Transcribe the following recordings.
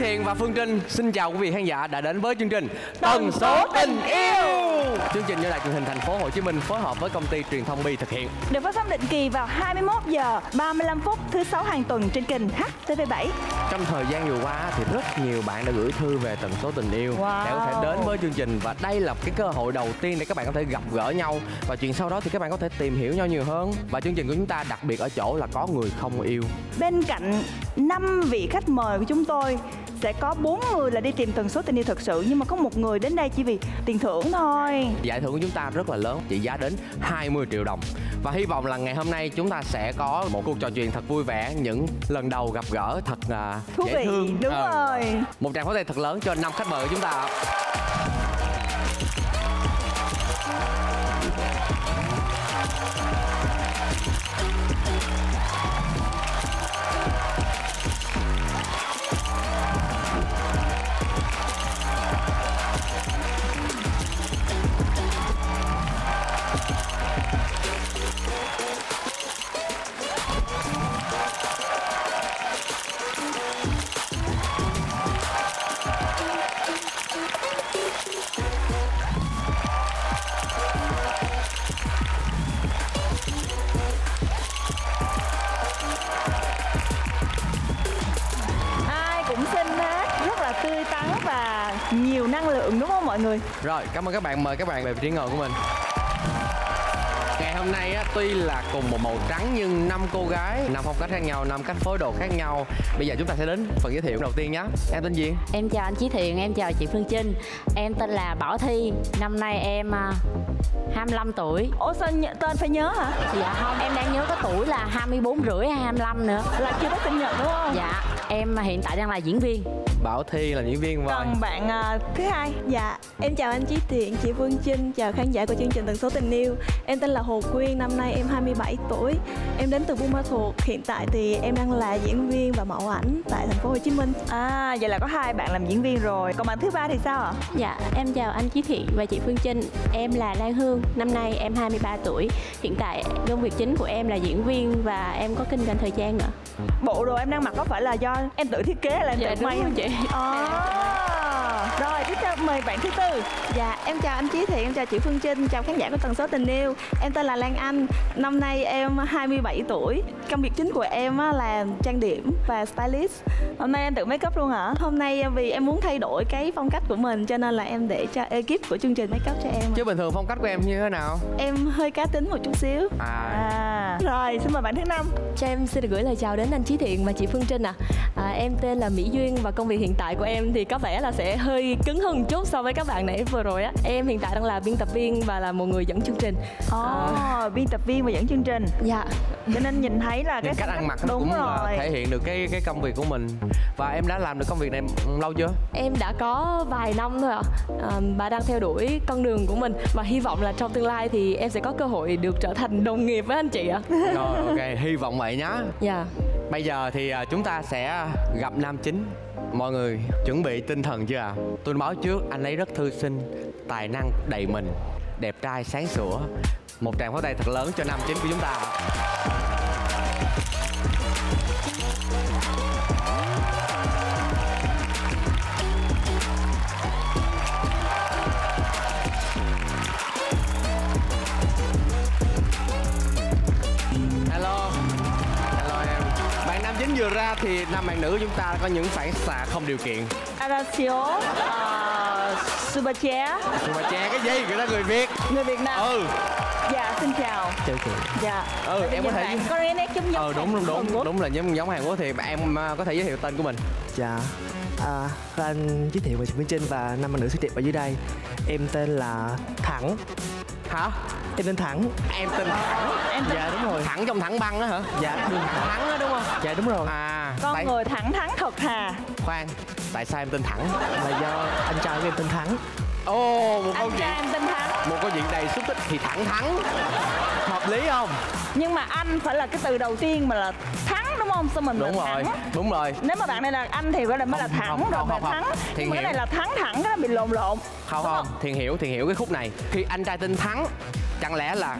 Thiện và Phương Trinh xin chào quý vị khán giả đã đến với chương trình Tần Số Tình Yêu. Chương trình do Đài Truyền hình Thành phố Hồ Chí Minh phối hợp với công ty truyền thông Bi thực hiện, được phát sóng định kỳ vào 21h 35 phút thứ 6 hàng tuần trên kênh HTV7. Trong thời gian vừa qua thì rất nhiều bạn đã gửi thư về Tần Số Tình Yêu để có thể đến với chương trình, và đây là cái cơ hội đầu tiên để các bạn có thể gặp gỡ nhau, và chuyện sau đó thì các bạn có thể tìm hiểu nhau nhiều hơn. Và chương trình của chúng ta đặc biệt ở chỗ là có người không yêu. Bên cạnh 5 vị khách mời của chúng tôi sẽ có 4 người là đi tìm tần số tình yêu thật sự, nhưng mà có một người đến đây chỉ vì tiền thưởng thôi. Giải thưởng của chúng ta rất là lớn, trị giá đến 20 triệu đồng, và hy vọng là ngày hôm nay chúng ta sẽ có một cuộc trò chuyện thật vui vẻ, những lần đầu gặp gỡ thật thú vị, dễ thương. Đúng rồi. Một tràng pháo tay thật lớn cho 5 khách mời của chúng ta. Nhiều năng lượng đúng không mọi người? Rồi, cảm ơn các bạn, mời các bạn về vị trí ngồi của mình. Ngày hôm nay á, tuy là cùng một màu trắng nhưng 5 cô gái, 5 phong cách khác nhau, 5 cách phối đồ khác nhau. Bây giờ chúng ta sẽ đến phần giới thiệu đầu tiên nhé. Em tên gì? Em chào anh Chí Thiện, em chào chị Phương Trinh. Em tên là Bảo Thy, năm nay em 25 tuổi. Ủa sao tên phải nhớ hả? Dạ không, em đang nhớ có tuổi là 24 rưỡi hay 25 nữa. Là chưa có sinh nhật đúng không? Dạ, em hiện tại đang là diễn viên. Bảo Thy là diễn viên. Và còn bạn thứ hai. Dạ, em chào anh Chí Thiện, chị Phương Trinh, chào khán giả của chương trình Tần Số Tình Yêu. Em tên là Hồ Quyên, năm nay em 27 tuổi. Em đến từ Buôn Ma Thuột, hiện tại thì em đang là diễn viên và mẫu ảnh tại Thành phố Hồ Chí Minh. À, vậy là có 2 bạn làm diễn viên rồi. Còn bạn thứ ba thì sao ạ? Dạ, em chào anh Chí Thiện và chị Phương Trinh. Em là Lan Hương, năm nay em 23 tuổi. Hiện tại công việc chính của em là diễn viên và em có kinh doanh thời trang nữa. Bộ đồ em đang mặc có phải là do em tự thiết kế hay là em tự may không chị? Rồi, tiếp theo mời bạn thứ tư. Dạ, em chào anh Chí Thiện, em chào chị Phương Trinh, chào khán giả của Tần Số Tình Yêu. Em tên là Lan Anh, năm nay em 27 tuổi. Công việc chính của em là trang điểm và stylist. Hôm nay em tự make up luôn hả? Hôm nay vì em muốn thay đổi cái phong cách của mình cho nên là em để cho ekip của chương trình make up cho em. Chứ bình thường phong cách của em như thế nào? Em hơi cá tính một chút xíu. Rồi, xin mời bạn thứ năm. Cho em xin được gửi lời chào đến anh Chí Thiện và chị Phương Trinh ạ. Em tên là Mỹ Duyên và công việc hiện tại của em thì có vẻ là sẽ hơi cứng hơn một chút so với các bạn nãy vừa rồi á. Em hiện tại đang là biên tập viên và là một người dẫn chương trình. Biên tập viên và dẫn chương trình. Dạ. Cho nên nhìn thấy là cái cách ăn mặc đúng cũng rồi, thể hiện được cái công việc của mình. Và em đã làm được công việc này lâu chưa? Em đã có vài năm thôi ạ. Và đang theo đuổi con đường của mình và hy vọng là trong tương lai thì em sẽ có cơ hội được trở thành đồng nghiệp với anh chị ạ. Rồi, ok, hy vọng vậy nhá. Dạ. Bây giờ thì chúng ta sẽ gặp nam chính. Mọi người chuẩn bị tinh thần chưa ạ? Tôi báo trước, anh ấy rất thư sinh, tài năng đầy mình, đẹp trai sáng sủa. Một tràng pháo tay thật lớn cho nam chính của chúng ta. Vừa ra thì nam bạn nữ chúng ta có những phản xạ không điều kiện. Aracio, Superché cái gì? Người ta người Việt. Người Việt Nam. Ừ. Dạ, xin chào. Chào chị. Dạ. Ừ, em có thể đúng là giống Hàn Quốc thì em có thể giới thiệu tên của mình. Dạ. Anh giới thiệu về Phương Trinh và nam bạn nữ xuất hiện ở dưới đây. Em tên là Thắng. Hả? Em tên Thắng. Em tên Thắng. Dạ đúng rồi. Thẳng trong thẳng băng đó hả? Dạ đúng. Thắng đó đúng không? Dạ đúng rồi. Con tại... người thẳng thắn thật thà. Khoan, tại sao em tên Thẳng? Là do anh trai của em tên Thắng. Ồ, một câu chuyện. Anh trai em tên Thắng. một câu chuyện đầy xúc tích thì thẳng thắn hợp lý không? Nhưng mà anh phải là cái từ đầu tiên mà là thắng đúng không? Sao mình đúng rồi thắng. Đúng rồi, nếu mà bạn này là anh thì gọi là mới là thẳng không, rồi bạn thắng. Nhưng mà cái này là thắng thẳng, cái đó bị lộn không. Thiện hiểu cái khúc này. Khi anh trai tên Thắng chẳng lẽ là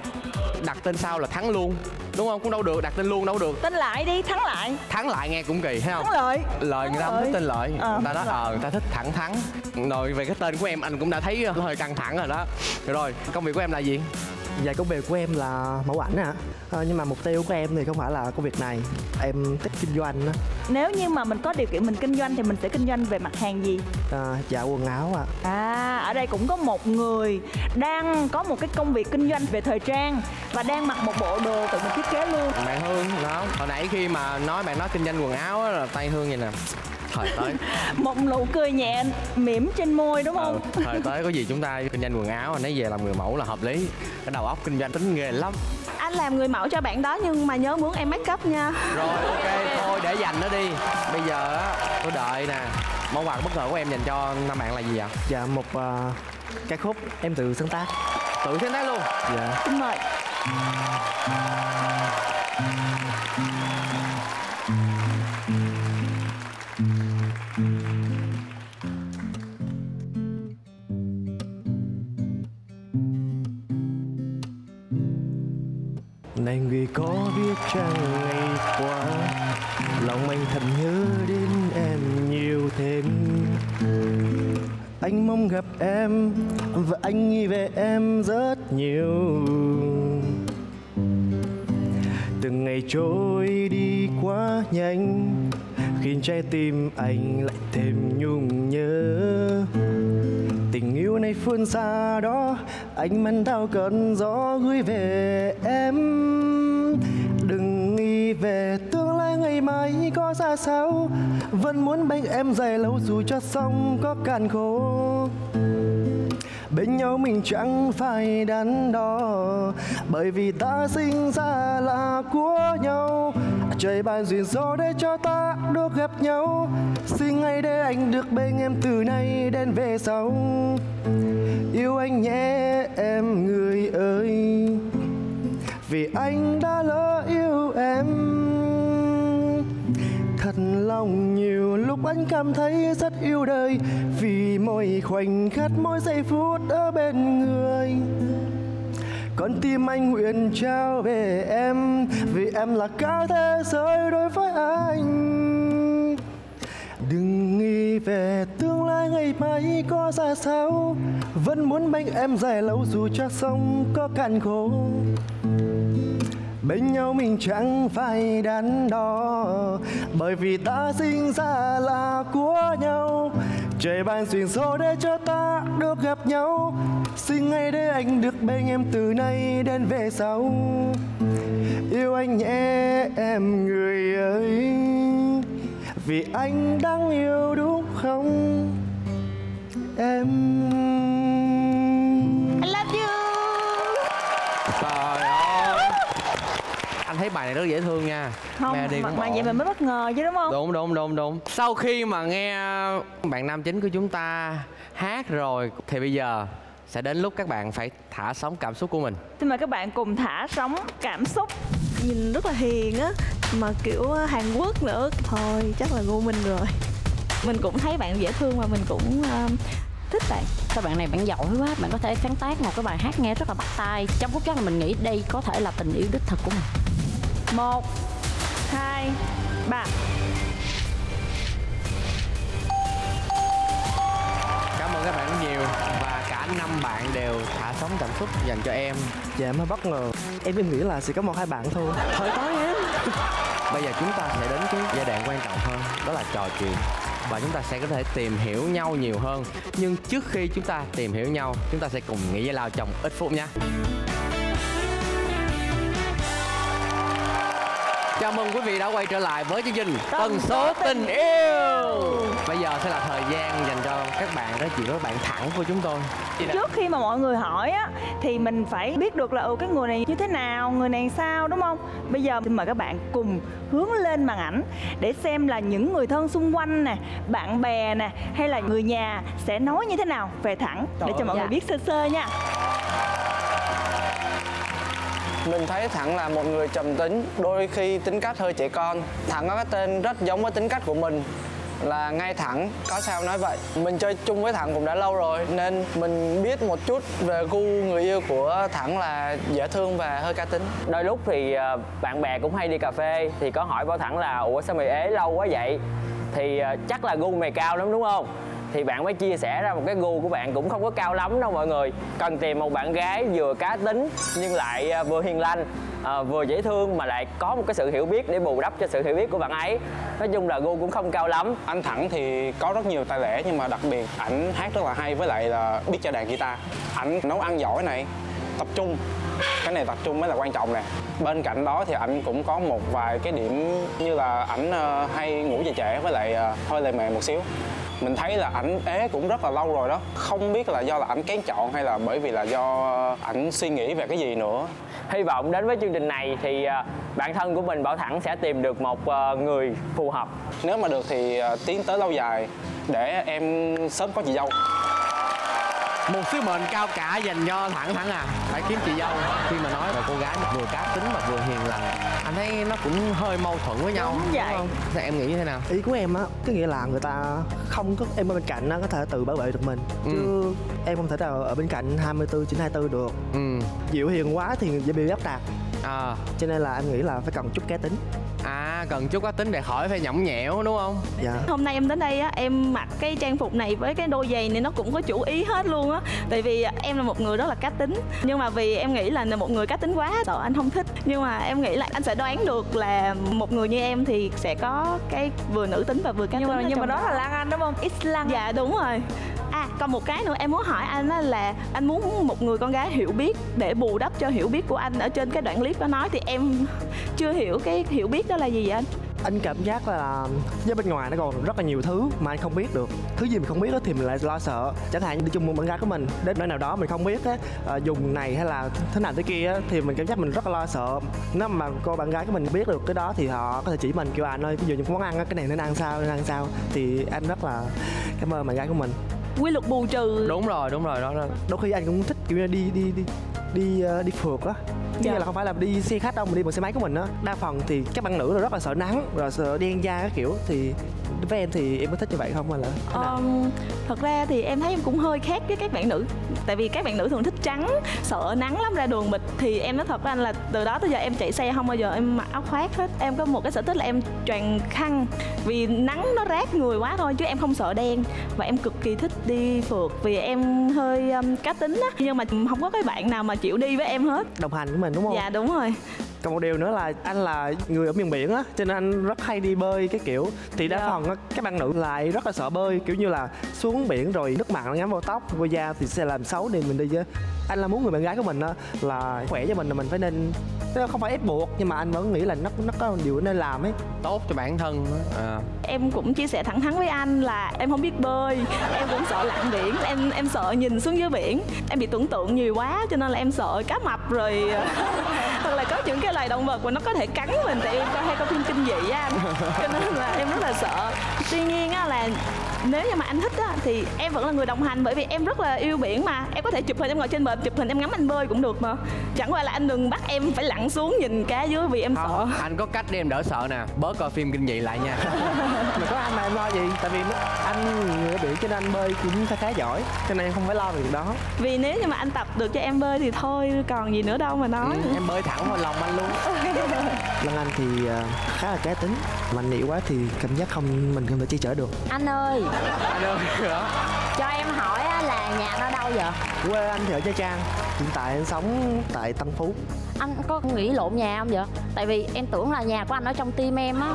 đặt tên sau là Thắng luôn đúng không? Cũng đâu được, đặt tên luôn đâu được, tên lại đi, Thắng lại. Thắng lại nghe cũng kỳ thấy không? Thắng lợi, lợi người ta không thích tên lợi, người ta nói người ta thích thẳng thắn. Rồi về cái tên của em anh cũng đã thấy hơi căng thẳng rồi đó. Rồi công việc của em là gì? Dạ công việc của em là mẫu ảnh ạ. Nhưng mà mục tiêu của em thì không phải là công việc này, em thích kinh doanh đó. Nếu như mà mình có điều kiện mình kinh doanh thì mình sẽ kinh doanh về mặt hàng gì? Dạ quần áo ạ. Ở đây cũng có một người đang có một cái công việc kinh doanh về thời trang và đang mặc một bộ đồ tự mình thiết kế luôn. Bạn Hương đó, hồi nãy khi mà bạn nói kinh doanh quần áo đó, là tay Hương vậy nè. Thời tới một nụ cười nhẹ mỉm trên môi đúng không? Thời tới có gì chúng ta kinh doanh quần áo, anh ấy về làm người mẫu là hợp lý. Cái đầu óc kinh doanh tính ghê lắm. Anh làm người mẫu cho bạn đó nhưng mà nhớ muốn em make up nha. Rồi ok thôi để dành nó đi. Bây giờ á tôi đợi nè, món quà bất ngờ của em dành cho năm bạn là gì vậy? Dạ một ca khúc em tự sáng tác. Tự sáng tác luôn? Dạ. Xin mời. Này người có biết chăng ngày qua lòng anh thầm nhớ đến em nhiều thêm. Anh mong gặp em và anh nghĩ về em rất nhiều. Từng ngày trôi đi quá nhanh khiến trái tim anh lại thêm nhung nhớ. Tình yêu này phương xa đó, anh mang theo cơn gió gửi về em. Đừng nghĩ về tương lai ngày mai có ra sao, vẫn muốn bên em dài lâu dù cho sông có cạn khô. Bên nhau mình chẳng phải đắn đo, bởi vì ta sinh ra là của nhau. Trời ban duyên số để cho ta được gặp nhau, xin hãy để anh được bên em từ nay đến về sau. Yêu anh nhé em người ơi, vì anh đã lỡ yêu em. Thật lòng nhiều lúc anh cảm thấy rất yêu đời, vì mỗi khoảnh khắc mỗi giây phút ở bên người. Con tim anh nguyện trao về em, vì em là cả thế giới đối với anh. Đừng nghĩ về tương lai ngày mai có ra sao, vẫn muốn bên em dài lâu dù cho sông có cạn khô. Bên nhau mình chẳng phải đắn đo, bởi vì ta sinh ra là của nhau. Trời ban duyên số để cho ta được gặp nhau, xin hãy để anh được bên em từ nay đến về sau. Yêu anh nhé em người ơi, vì anh đang yêu đúng không em? I love you. Trời ơi, anh thấy bài này rất dễ thương nha. Không, mà vậy mình mới bất ngờ chứ đúng không? Đúng. Sau khi mà nghe bạn nam chính của chúng ta hát rồi thì bây giờ sẽ đến lúc các bạn phải thả sóng cảm xúc của mình. Xin mời các bạn cùng thả sóng cảm xúc. Nhìn rất là hiền á, mà kiểu Hàn Quốc nữa. Thôi chắc là gu mình rồi. Mình cũng thấy bạn dễ thương và mình cũng thích bạn. Các bạn này bạn giỏi quá, bạn có thể sáng tác một cái bài hát nghe rất là bắt tai. Trong phút chốc là mình nghĩ đây có thể là tình yêu đích thực của mình. 1, 2, 3. Cảm ơn các bạn rất nhiều và cả 5 bạn đều thả sóng cảm xúc dành cho em. Dạ em hơi bất ngờ, em nghĩ là sẽ có 1-2 bạn thôi. Thôi tới em. Bây giờ chúng ta sẽ đến cái giai đoạn quan trọng hơn, đó là trò chuyện và chúng ta sẽ có thể tìm hiểu nhau nhiều hơn. Nhưng trước khi chúng ta tìm hiểu nhau, chúng ta sẽ cùng nghỉ giải lao trong ít phút nha. Chào mừng quý vị đã quay trở lại với chương trình Tần Số Tình Yêu. Bây giờ sẽ là thời gian dành cho các bạn nói chuyện với bạn Thắng của chúng tôi. Trước khi mà mọi người hỏi á, thì mình phải biết được là cái người này như thế nào, người này sao, đúng không? Bây giờ xin mời các bạn cùng hướng lên màn ảnh để xem là những người thân xung quanh nè, bạn bè nè, hay là người nhà sẽ nói như thế nào về Thắng. Để cho mọi người biết sơ sơ nha. Mình thấy Thắng là một người trầm tính, đôi khi tính cách hơi trẻ con. Thắng có cái tên rất giống với tính cách của mình, là ngay thẳng, có sao nói vậy. Mình chơi chung với Thắng cũng đã lâu rồi, nên mình biết một chút về gu người yêu của Thắng là dễ thương và hơi cá tính. Đôi lúc thì bạn bè cũng hay đi cà phê, thì có hỏi Bảo Thắng là ủa sao mày ế lâu quá vậy? Thì chắc là gu mày cao lắm đúng không? Thì bạn mới chia sẻ ra một cái gu của bạn cũng không có cao lắm đâu mọi người. Cần tìm một bạn gái vừa cá tính nhưng lại vừa hiền lành, vừa dễ thương mà lại có một cái sự hiểu biết để bù đắp cho sự hiểu biết của bạn ấy. Nói chung là gu cũng không cao lắm. Anh Thắng thì có rất nhiều tài lẻ, nhưng mà đặc biệt ảnh hát rất là hay, với lại là biết chơi đàn guitar. Ảnh nấu ăn giỏi này, tập trung. Cái này tập trung mới là quan trọng nè. Bên cạnh đó thì ảnh cũng có một vài cái điểm như là ảnh hay ngủ về trễ, với lại hơi lề mề một xíu. Mình thấy là ảnh ế cũng rất là lâu rồi đó. Không biết là do là ảnh kén chọn hay là bởi vì là do ảnh suy nghĩ về cái gì nữa. Hy vọng đến với chương trình này thì bản thân của mình Bảo Thắng sẽ tìm được một người phù hợp. Nếu mà được thì tiến tới lâu dài để em sớm có chị dâu. Một sứ mệnh cao cả dành cho Thắng. Thắng à, phải kiếm chị dâu. Khi mà nói là cô gái vừa cá tính mà vừa hiền lành, anh thấy nó cũng hơi mâu thuẫn với nhau. Đúng vậy. Sao em nghĩ như thế nào? Ý của em á, có nghĩa là người ta không có em ở bên cạnh, nó có thể tự bảo vệ được mình. Chứ em không thể nào ở bên cạnh 24/24 được. Dịu hiền quá thì dễ bị áp đặt. Cho nên là em nghĩ là phải cần chút cá tính. Cần chút cá tính để khỏi phải nhõng nhẽo đúng không? Dạ. Hôm nay em đến đây á, em mặc cái trang phục này với cái đôi giày này nó cũng có chủ ý hết luôn á. Tại vì em là một người rất là cá tính, nhưng mà vì em nghĩ là một người cá tính quá sợ anh không thích. Nhưng mà em nghĩ là anh sẽ đoán được là một người như em thì sẽ có cái vừa nữ tính và vừa cá tính. Nhưng mà đó là Lan Anh đúng không? It's Lan. Dạ đúng rồi. Còn một cái nữa em muốn hỏi anh là anh muốn một người con gái hiểu biết để bù đắp cho hiểu biết của anh. Ở trên cái đoạn clip đó nói thì em chưa hiểu cái hiểu biết đó là gì vậy anh? Anh cảm giác là với bên ngoài nó còn rất là nhiều thứ mà anh không biết được. Thứ gì mình không biết thì mình lại lo sợ. Chẳng hạn như đi chung một bạn gái của mình đến nơi nào đó mình không biết dùng này hay là thế nào thế kia thì mình cảm giác mình rất là lo sợ. Nếu mà cô bạn gái của mình biết được cái đó thì họ có thể chỉ mình, kêu anh ơi ví dụ những món ăn cái này nên ăn sao, thì anh rất là cảm ơn bạn gái của mình. Quy luật bù trừ. Đúng rồi đó. Đôi khi anh cũng thích kiểu như đi phượt á. Chứ là không phải là đi xe khách đâu, mà đi bằng xe máy của mình á. Đa phần thì các bạn nữ là rất là sợ nắng, rồi sợ đen da các kiểu. Thì với em thì em có thích như vậy không? Hay là thật ra thì em thấy em cũng hơi khác với các bạn nữ. Tại vì các bạn nữ thường thích trắng, sợ nắng lắm, ra đường bịch. Thì em nói thật với anh là từ đó tới giờ em chạy xe không bao giờ em mặc áo khoác hết. Em có một cái sở thích là em choàng khăn, vì nắng nó rát người quá thôi, chứ em không sợ đen. Và em cực kỳ thích đi phượt vì em hơi cá tính á. Nhưng mà không có cái bạn nào mà chịu đi với em hết, đồng hành với mình đúng không? Dạ đúng rồi. Còn một điều nữa là anh là người ở miền biển á, cho nên anh rất hay đi bơi cái kiểu. Thì đa phần á, các bạn nữ lại rất là sợ bơi, kiểu như là xuống biển rồi nước mặn nó ngấm vào tóc, vô da thì sẽ làm xấu đi mình đi chứ. Anh là muốn người bạn gái của mình á là khỏe cho mình, là mình phải nên, không phải ép buộc, nhưng mà anh vẫn nghĩ là nó có điều nên làm ấy, tốt cho bản thân. Em cũng chia sẻ thẳng thắn với anh là em không biết bơi, em cũng sợ lặn biển, em sợ nhìn xuống dưới biển, em bị tưởng tượng nhiều quá cho nên là em sợ cá mập rồi hoặc là có những cái loài động vật mà nó có thể cắn mình, tại em hay coi phim kinh dị á anh, cho nên là em rất là sợ. Tuy nhiên á là nếu như mà anh thích á thì em vẫn là người đồng hành, bởi vì em rất là yêu biển mà. Em có thể chụp hình, em ngồi trên bờ chụp hình, em ngắm anh bơi cũng được mà. Chẳng qua là anh đừng bắt em phải lặn xuống nhìn cá dưới vì em sợ. Anh có cách để em đỡ sợ nè, bớt coi phim kinh dị lại nha. Mà có anh mà em lo gì, tại vì anh người biển cho nên anh bơi cũng khá giỏi, cho nên em không phải lo về việc đó. Vì nếu như mà anh tập được cho em bơi thì thôi, còn gì nữa đâu mà nói. Em bơi thẳng vào lòng anh luôn. Lan Anh thì khá là cá tính, mạnh mẽ quá thì cảm giác mình không thể che chở được. Anh ơi. Cho em hỏi là nhà nó đâu vậy? Quê anh thì ở Trà Giang, hiện tại anh sống tại Tân Phú. Anh có nghĩ lộn nhà không vậy? Tại vì em tưởng là nhà của anh ở trong tim em á.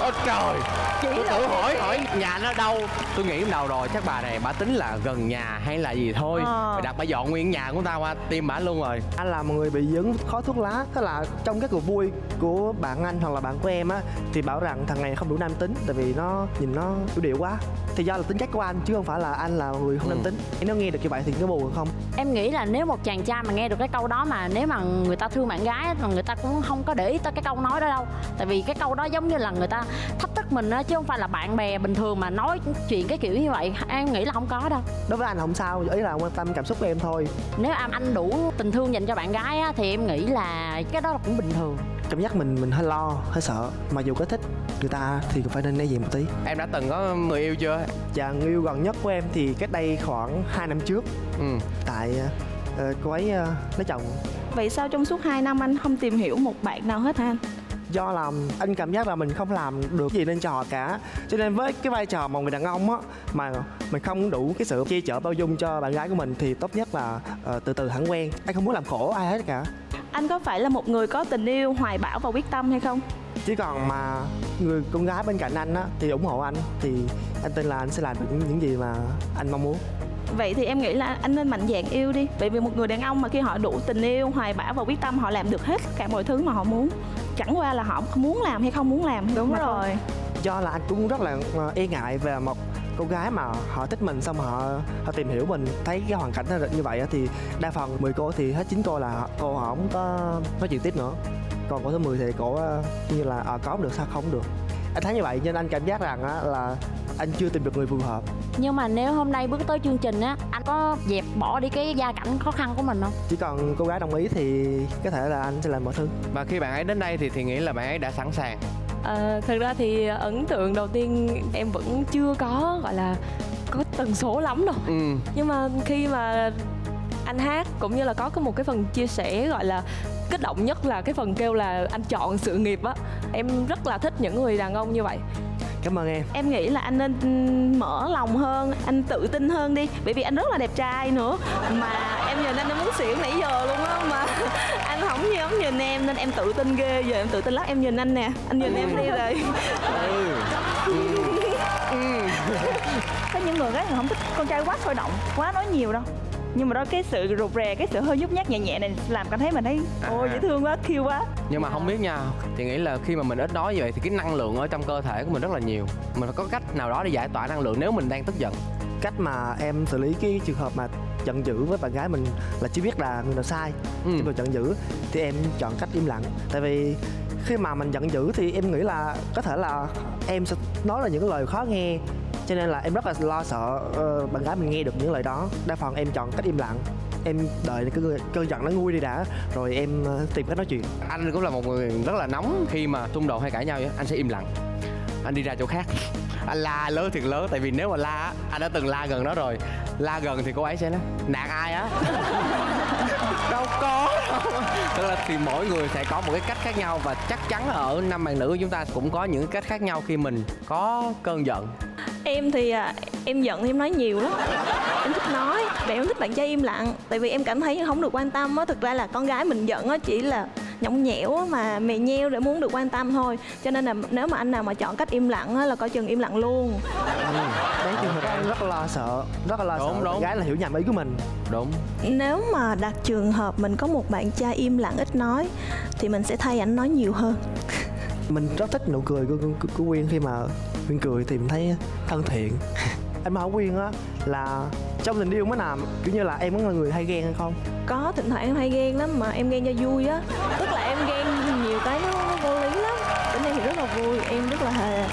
Ôi trời, tôi tự hỏi nhà nó đâu. Tôi nghĩ đầu rồi chắc bà này bà tính là gần nhà hay là gì thôi. Mày đặt bà dọn nguyên nhà của ta qua tim bà luôn rồi. Anh là một người bị dính khói thuốc lá. Tức là trong các cuộc vui của bạn anh hoặc là bạn của em á, thì bảo rằng thằng này không đủ nam tính. Tại vì nó nhìn nó yếu điệu quá. Thì do là tính cách của anh chứ không phải là anh là người không nam tính. Nếu nghe được như vậy thì có buồn không? Em nghĩ là nếu một chàng trai mà nghe được cái câu đó, mà nếu mà người ta thương bạn gái thì người ta cũng không có để ý tới cái câu nói đó đâu. Tại vì cái câu đó giống như là người ta thách thức mình á, chứ không phải là bạn bè bình thường mà nói chuyện cái kiểu như vậy. Em nghĩ là không có đâu. Đối với anh không sao, ý là quan tâm cảm xúc của em thôi. Nếu anh đủ tình thương dành cho bạn gái á, thì em nghĩ là cái đó là cũng bình thường. Cảm giác mình hơi lo, hơi sợ. Mà dù có thích người ta thì cũng phải nên né dịp một tí. Em đã từng có người yêu chưa? Dạ, người yêu gần nhất của em thì cách đây khoảng 2 năm trước. Tại cô ấy lấy chồng. Vậy sao trong suốt 2 năm anh không tìm hiểu một bạn nào hết hả anh? Do là anh cảm giác là mình không làm được gì nên cho họ cả. Cho nên với cái vai trò một người đàn ông á, mà mình không đủ cái sự chia chở bao dung cho bạn gái của mình, thì tốt nhất là từ từ hẳn quen. Anh không muốn làm khổ ai hết cả. Anh có phải là một người có tình yêu hoài bão và quyết tâm hay không? Chỉ còn mà người con gái bên cạnh anh á, thì ủng hộ anh, thì anh tin là anh sẽ làm được những gì mà anh mong muốn. Vậy thì em nghĩ là anh nên mạnh dạn yêu đi. Bởi vì một người đàn ông mà khi họ đủ tình yêu, hoài bão và quyết tâm, họ làm được hết cả mọi thứ mà họ muốn. Chẳng qua là họ muốn làm hay không muốn làm. Đúng rồi. Do là anh cũng rất là e ngại về một cô gái mà họ thích mình, xong họ tìm hiểu mình, thấy cái hoàn cảnh nó như vậy thì đa phần 10 cô thì hết 9 cô là cô họ không có nói chuyện tiếp nữa. Còn cô thứ 10 thì cô như là có không được sao không được. Anh thấy như vậy nên anh cảm giác rằng là anh chưa tìm được người phù hợp. Nhưng mà nếu hôm nay bước tới chương trình á, anh có dẹp bỏ đi cái gia cảnh khó khăn của mình không? Chỉ cần cô gái đồng ý thì có thể là anh sẽ làm mọi thứ. Và khi bạn ấy đến đây thì nghĩ là bạn ấy đã sẵn sàng. Thật ra thì ấn tượng đầu tiên em vẫn chưa có gọi là có tần số lắm đâu. Nhưng mà khi mà anh hát cũng như là có một cái phần chia sẻ gọi là kích động nhất là cái phần kêu là anh chọn sự nghiệp á. Em rất là thích những người đàn ông như vậy. Cảm ơn em. Em nghĩ là anh nên mở lòng hơn, anh tự tin hơn đi. Bởi vì anh rất là đẹp trai nữa. Mà em nhìn anh đã muốn xỉu nãy giờ luôn á. Mà anh không dám nhìn em nên em tự tin ghê. Giờ em tự tin lắm, em nhìn anh nè. Anh nhìn em đi rồi. Có những người gái không thích con trai quá sôi động, quá nói nhiều đâu. Nhưng mà đó cái sự rụt rè, cái sự hơi nhút nhát nhẹ nhẹ này làm cảm thấy mình thấy ôi dễ thương quá, cute quá. Nhưng mà không biết nha, thì nghĩ là khi mà mình ít nói như vậy thì cái năng lượng ở trong cơ thể của mình rất là nhiều. Mình có cách nào đó để giải tỏa năng lượng nếu mình đang tức giận? Cách mà em xử lý cái trường hợp mà giận dữ với bạn gái mình là chỉ biết là người nào sai chứ còn giận dữ thì em chọn cách im lặng. Tại vì khi mà mình giận dữ thì em nghĩ là có thể là em sẽ nói là những lời khó nghe, cho nên là em rất là lo sợ bạn gái mình nghe được những lời đó. Đa phần em chọn cách im lặng, em đợi cái cơn giận nó nguôi đi đã rồi em tìm cách nói chuyện. Anh cũng là một người rất là nóng, khi mà xung đột hay cãi nhau vậy anh sẽ im lặng, anh đi ra chỗ khác, anh la lớn thiệt lớn. Tại vì nếu mà la, anh đã từng la gần đó rồi, la gần thì cô ấy sẽ nói nạn ai á. Đâu có đâu. Tức là thì mỗi người sẽ có một cái cách khác nhau, và chắc chắn ở năm bạn nữ của chúng ta cũng có những cách khác nhau khi mình có cơn giận. Em thì em giận thì em nói nhiều lắm. Em thích nói, và em thích bạn trai im lặng. Tại vì em cảm thấy không được quan tâm á. Thực ra là con gái mình giận á chỉ là nhõng nhẽo á, mà mè nheo để muốn được quan tâm thôi. Cho nên là nếu mà anh nào mà chọn cách im lặng á là coi chừng im lặng luôn. Đấy, trường hợp em rất là lo sợ. Rất là lo sợ bạn gái là hiểu nhầm ý của mình. Đúng. Nếu mà đặt trường hợp mình có một bạn trai im lặng ít nói thì mình sẽ thay ảnh nói nhiều hơn. Mình rất thích nụ cười của Quyên. Khi mà Quyên cười thì mình thấy thân thiện. Em hỏi Quyên á là trong tình yêu mới làm, kiểu như là em có là người hay ghen hay không? Có, thỉnh thoảng em hay ghen lắm, mà em ghen cho vui á. Tức là em ghen nhiều cái nó vô lý lắm. Tính em thì rất là vui, em rất là hề.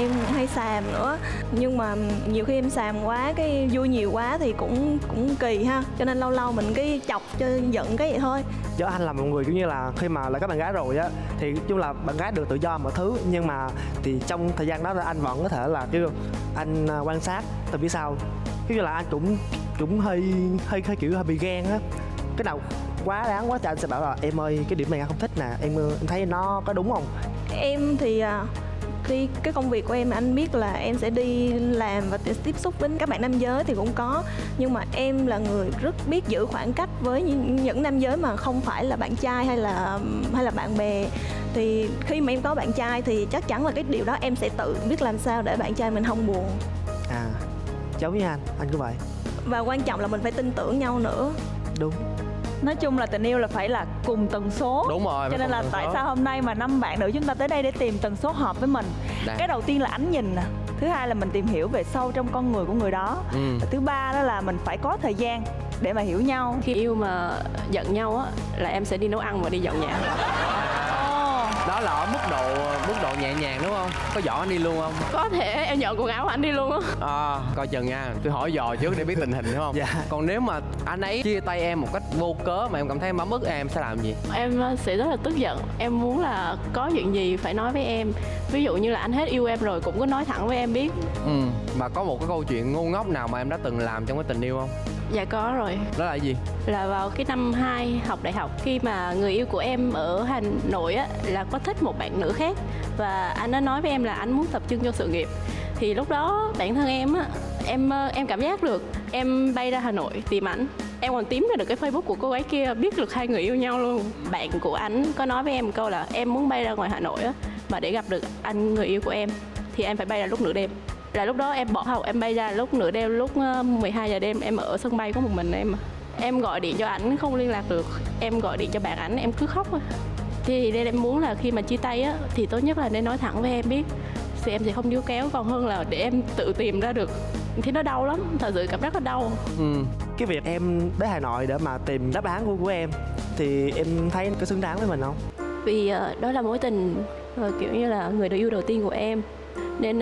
Em hay xàm nữa. Nhưng mà nhiều khi em xàm quá, cái vui nhiều quá thì cũng kỳ ha. Cho nên lâu lâu mình cái chọc cho giận cái vậy thôi. Do anh là một người kiểu như là khi mà là các bạn gái rồi á, thì chung là bạn gái được tự do mọi thứ. Nhưng mà thì trong thời gian đó là anh vẫn có thể là kiểu anh quan sát từ phía sau. Kiểu như là anh cũng hơi kiểu hơi bị ghen á. Cái nào quá đáng quá thì anh sẽ bảo là em ơi cái điểm này anh không thích nè, em thấy nó có đúng không? Em thì Tuy cái công việc của em anh biết là em sẽ đi làm và tiếp xúc với các bạn nam giới thì cũng có, nhưng mà em là người rất biết giữ khoảng cách với những nam giới mà không phải là bạn trai hay là bạn bè. Thì khi mà em có bạn trai thì chắc chắn là cái điều đó em sẽ tự biết làm sao để bạn trai mình không buồn. À, giống với anh cũng vậy. Và quan trọng là mình phải tin tưởng nhau nữa. Đúng. Nói chung là tình yêu là phải là cùng tần số. Đúng rồi. Cho nên là tại sao hôm nay mà 5 bạn nữ chúng ta tới đây để tìm tần số hợp với mình. Đấy. Cái đầu tiên là ánh nhìn nè. Thứ hai là mình tìm hiểu về sâu trong con người của người đó. Và thứ ba đó là mình phải có thời gian để mà hiểu nhau. Khi yêu mà giận nhau á là em sẽ đi nấu ăn và đi dọn nhà. Đó là ở mức độ nhẹ nhàng đúng không? Có giỏ anh đi luôn không? Có thể em nhận quần áo của anh đi luôn á. À, coi chừng nha, tôi hỏi dò trước để biết tình hình đúng không? Dạ. Còn nếu mà anh ấy chia tay em một cách vô cớ mà em cảm thấy em ấm ức, em sẽ làm gì? Em sẽ rất là tức giận. Em muốn là có chuyện gì phải nói với em. Ví dụ như là anh hết yêu em rồi cũng cứ nói thẳng với em biết. Ừ. Mà có một cái câu chuyện ngu ngốc nào mà em đã từng làm trong cái tình yêu không? Dạ có rồi. Đó là gì? Là vào cái năm 2 học đại học, khi mà người yêu của em ở Hà Nội á, là có thích một bạn nữ khác. Và anh đã nói với em là anh muốn tập trung cho sự nghiệp. Thì lúc đó bản thân em á, em cảm giác được. Em bay ra Hà Nội tìm ảnh. Em còn tím ra được cái Facebook của cô gái kia, biết được hai người yêu nhau luôn. Bạn của ảnh có nói với em một câu là em muốn bay ra ngoài Hà Nội á, mà để gặp được anh người yêu của em thì em phải bay ra lúc nửa đêm. Là lúc đó em bỏ học, em bay ra lúc nửa đêm, lúc 12 giờ đêm. Em ở sân bay có một mình em. Em gọi điện cho ảnh không liên lạc được. Em gọi điện cho bạn ảnh, em cứ khóc. Thì nên em muốn là khi mà chia tay á, thì tốt nhất là nên nói thẳng với em biết, thì em sẽ không níu kéo, còn hơn là để em tự tìm ra được. Thì nó đau lắm, thật sự cảm giác là đau. Cái việc em tới Hà Nội để mà tìm đáp án của em thì em thấy có xứng đáng với mình không? Vì đó là mối tình kiểu như là người yêu đầu tiên của em, nên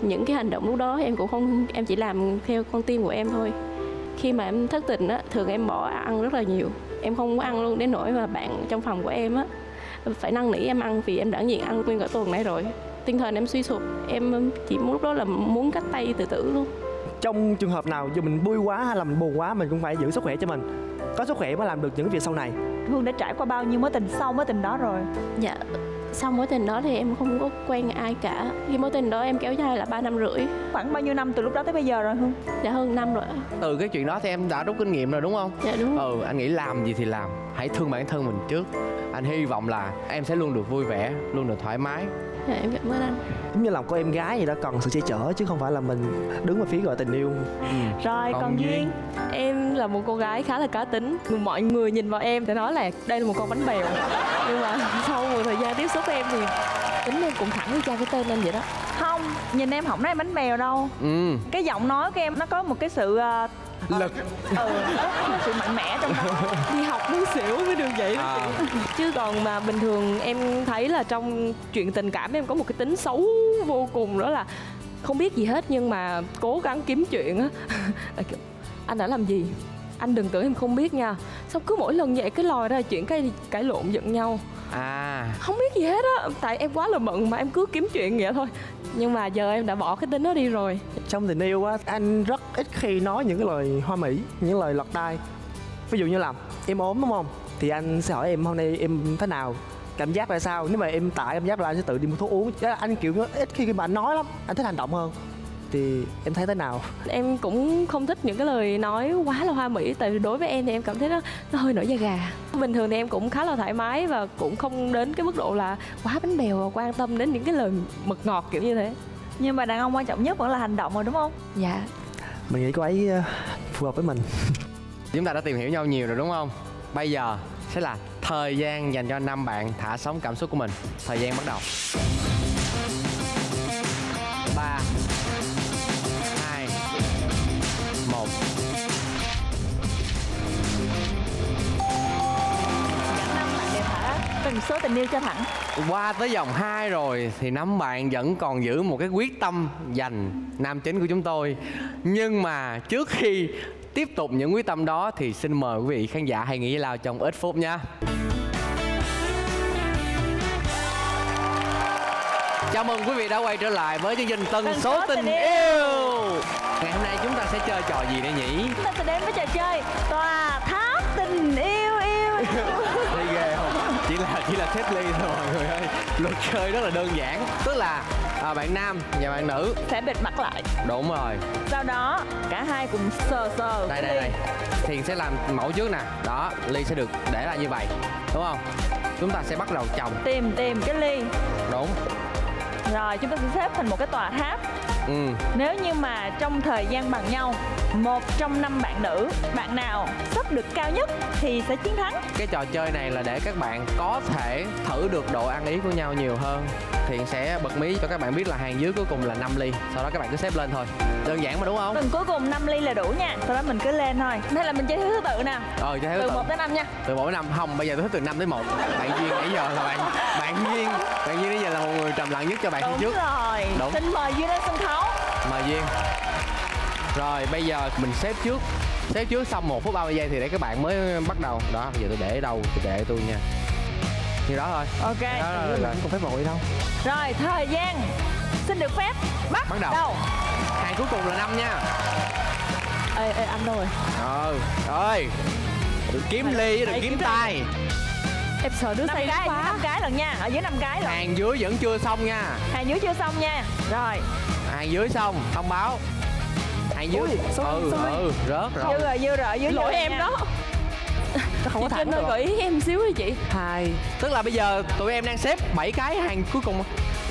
những cái hành động lúc đó em cũng không, em chỉ làm theo con tim của em thôi. Khi mà em thất tình á, thường em bỏ ăn rất là nhiều, em không có ăn luôn, đến nỗi mà bạn trong phòng của em á phải năn nỉ em ăn vì em đã nghiện ăn nguyên cả tuần nay rồi. Tinh thần em suy sụp, em chỉ muốn lúc đó là muốn cắt tay tự tử luôn. Trong trường hợp nào dù mình vui quá hay là mình buồn quá, mình cũng phải giữ sức khỏe cho mình, có sức khỏe mới làm được những việc sau này. Hương đã trải qua bao nhiêu mối tình sau mối tình đó rồi? Dạ, sau mối tình đó thì em không có quen ai cả. Khi mối tình đó em kéo dài là 3 năm rưỡi. Khoảng bao nhiêu năm từ lúc đó tới bây giờ rồi Hương? Dạ hơn 5 rồi. Từ cái chuyện đó thì em đã rút kinh nghiệm rồi đúng không? Dạ đúng. Ừ, anh nghĩ làm gì thì làm, hãy thương bản thân mình trước. Anh hy vọng là em sẽ luôn được vui vẻ, luôn được thoải mái. Dạ em cảm ơn anh. Giống như lòng của em gái vậy đó, cần sự che chở chứ không phải là mình đứng vào phía gọi tình yêu. Rồi còn Duyên. Em là một cô gái khá là cá tính. Mọi người nhìn vào em sẽ nói là đây là một con bánh bèo. Nhưng mà sau một thời gian tiếp xúc với em thì tính em cũng thẳng với cha cái tên em vậy đó. Không, nhìn em không nói em bánh bèo đâu. Cái giọng nói của em nó có một cái sự lực, sự mạnh mẽ trong đó. Đi học muốn xỉu cái đường vậy đó. Chứ còn mà bình thường em thấy là trong chuyện tình cảm em có một cái tính xấu vô cùng, đó là không biết gì hết nhưng mà cố gắng kiếm chuyện á. Anh đã làm gì? Anh đừng tưởng em không biết nha. Xong cứ mỗi lần vậy cái lòi ra chuyện cái cãi lộn giận nhau. Không biết gì hết á, tại em quá là bận mà em cứ kiếm chuyện vậy thôi. Nhưng mà giờ em đã bỏ cái tính đó đi rồi. Trong tình yêu á, anh rất ít khi nói những cái lời hoa mỹ, những lời lọt tai. Ví dụ như là em ốm đúng không? Thì anh sẽ hỏi em hôm nay em thế nào, cảm giác ra sao. Nếu mà em tại cảm giác là anh sẽ tự đi mua thuốc uống. Anh kiểu ít khi mà anh nói lắm, anh thích hành động hơn. Thì em thấy thế nào? Em cũng không thích những cái lời nói quá là hoa mỹ. Tại vì đối với em thì em cảm thấy nó hơi nổi da gà. Bình thường thì em cũng khá là thoải mái và cũng không đến cái mức độ là quá bánh bèo và quan tâm đến những cái lời mật ngọt kiểu như thế. Nhưng mà đàn ông quan trọng nhất vẫn là hành động rồi đúng không? Dạ. Mình nghĩ cô ấy phù hợp với mình. Chúng ta đã tìm hiểu nhau nhiều rồi đúng không? Bây giờ sẽ là thời gian dành cho 5 bạn thả sóng cảm xúc của mình. Thời gian bắt đầu. 3, 2, 1. Tần số tình yêu cho Thắng. Qua tới vòng 2 rồi thì 5 bạn vẫn còn giữ một cái quyết tâm dành nam chính của chúng tôi. Nhưng mà trước khi tiếp tục những quyết tâm đó thì xin mời quý vị khán giả hãy nghĩ lao trong ít phút nha. Chào mừng quý vị đã quay trở lại với chương trình Tần số tình yêu. Ngày hôm nay chúng ta sẽ chơi trò gì đây nhỉ? Chúng ta sẽ đến với trò chơi Tòa Tháp Tình Yêu. Thì ghê không? Chỉ chỉ là xếp ly thôi mọi người ơi. Luật chơi rất là đơn giản, tức là bạn nam và bạn nữ sẽ bịt mặt lại. Đúng rồi. Sau đó cả hai cùng sờ đây. Thiện sẽ làm mẫu trước nè. Đó, ly sẽ được để là như vậy, đúng không? Chúng ta sẽ bắt đầu chồng. Tìm cái ly. Đúng. Rồi chúng ta sẽ xếp thành một cái tòa tháp. Ừ. Nếu như mà trong thời gian bằng nhau, một trong 5 bạn nữ, bạn nào xếp được cao nhất thì sẽ chiến thắng. Cái trò chơi này là để các bạn có thể thử được độ ăn ý của nhau nhiều hơn. Thiện sẽ bật mí cho các bạn biết là hàng dưới cuối cùng là 5 ly. Sau đó các bạn cứ xếp lên thôi. Đơn giản mà đúng không? Cuối cùng 5 ly là đủ nha. Sau đó mình cứ lên thôi. Thế là mình chơi thứ tự nè. Chơi thứ tự. Từ 1 tới 5 nha. Từ 1 tới 5. Không, bây giờ tôi thích từ 5 tới 1. Bạn Duyên nãy giờ là bạn Duyên nãy giờ là một người trầm lặng nhất cho bạn trước. Rồi. Đúng. Xin mời Duyên lên sân khấu. Mời Duyên. Rồi bây giờ mình xếp trước. Xếp trước xong 1 phút 30 giây thì để các bạn mới bắt đầu. Đó, bây giờ tôi để đâu? Tôi để tôi nha. Như đó thôi. Ok. Đó, rồi. Không phải vội đâu. Rồi, thời gian xin được phép bắt đầu. Hàng cuối cùng là 5 nha. Ê, anh đâu rồi? Ơi. Đừng kiếm ly với đừng kiếm tay. Em sợ đứa say gái. 5 cái lần nha. Ở dưới 5 cái lần. Hàng dưới vẫn chưa xong nha. Hàng dưới chưa xong nha. Rồi. Hàng dưới xong, thông báo. Hàng dưới. Rớt rồi. Dư rồi. Lỗi em đó. Không có thẳng đâu. Gợi ý em xíu đi chị. Tức là bây giờ tụi em đang xếp 7 cái hàng cuối cùng.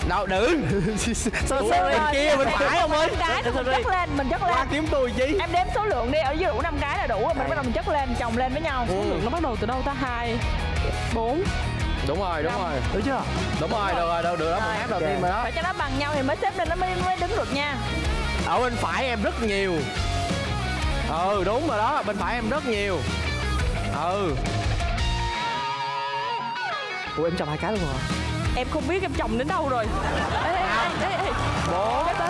Đâu đừng. Sao xếp bên kia bên phải không ơi? Mình chất lên. Qua kiếm tôi chứ. Em đếm số lượng đi, ở dưới đủ 5 cái là đủ rồi. Mình bắt đầu mình chất lên, chồng lên với nhau. Số lượng nó bắt đầu từ đâu ta? 2, 4. Đúng rồi. Được chưa? Đúng rồi. Được đó, mình áp đầu tiên rồi đó. Phải cho nó bằng nhau thì mới xếp lên, nó mới đứng được nha. Ở bên phải em rất nhiều. Đúng rồi đó, bên phải em rất nhiều. Ủa em chồng 2 cái luôn rồi. Em không biết em chồng đến đâu rồi. 4 3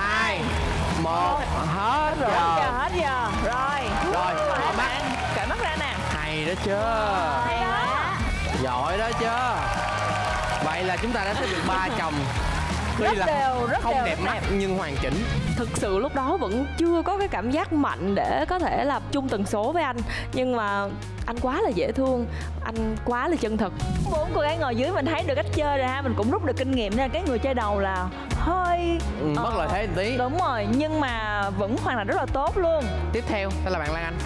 2 1 hết giờ. Rồi cởi mắt ra nè. Hay đó chưa. Giỏi đó chưa. Vậy là chúng ta đã thấy được 3 chồng rất đều, không đẹp mắt nhưng hoàn chỉnh. Thực sự lúc đó vẫn chưa có cái cảm giác mạnh để có thể là chung tần số với anh. Nhưng mà anh quá là dễ thương, anh quá là chân thật. 4 cô gái ngồi dưới mình thấy được cách chơi rồi ha. Mình cũng rút được kinh nghiệm ra. Cái người chơi đầu là hơi mất lợi thế một tí. Đúng rồi, nhưng mà vẫn hoàn thành rất là tốt luôn. Tiếp theo sẽ là bạn Lan Anh.